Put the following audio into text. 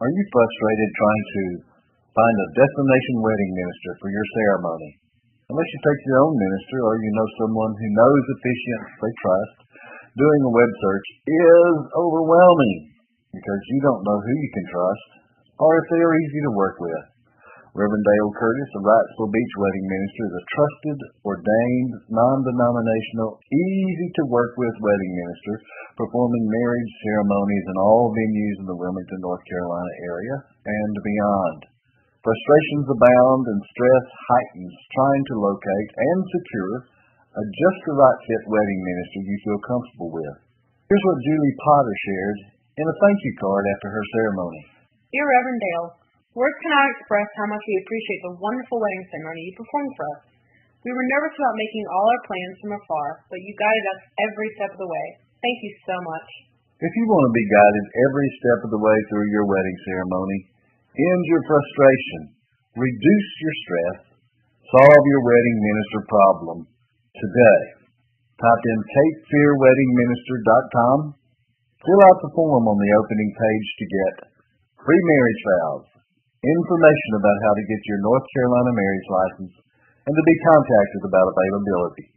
Are you frustrated trying to find a destination wedding minister for your ceremony? Unless you take your own minister or you know someone who knows officiants they trust, doing a web search is overwhelming because you don't know who you can trust or if they are easy to work with. Reverend Dale Curtis, a Wrightsville Beach wedding minister, is a trusted, ordained, non-denominational, easy-to-work-with wedding minister performing marriage ceremonies in all venues in the Wilmington, North Carolina area and beyond. Frustrations abound and stress heightens trying to locate and secure a just the right fit wedding minister you feel comfortable with. Here's what Julie Potter shared in a thank you card after her ceremony. Dear Reverend Dale, words cannot express how much we appreciate the wonderful wedding ceremony you performed for us. We were nervous about making all our plans from afar, but you guided us every step of the way. Thank you so much. If you want to be guided every step of the way through your wedding ceremony, end your frustration, reduce your stress, solve your wedding minister problem today. Type in capefearweddingminister.com, fill out the form on the opening page to get free marriage vows, information about how to get your North Carolina marriage license, and to be contacted about availability.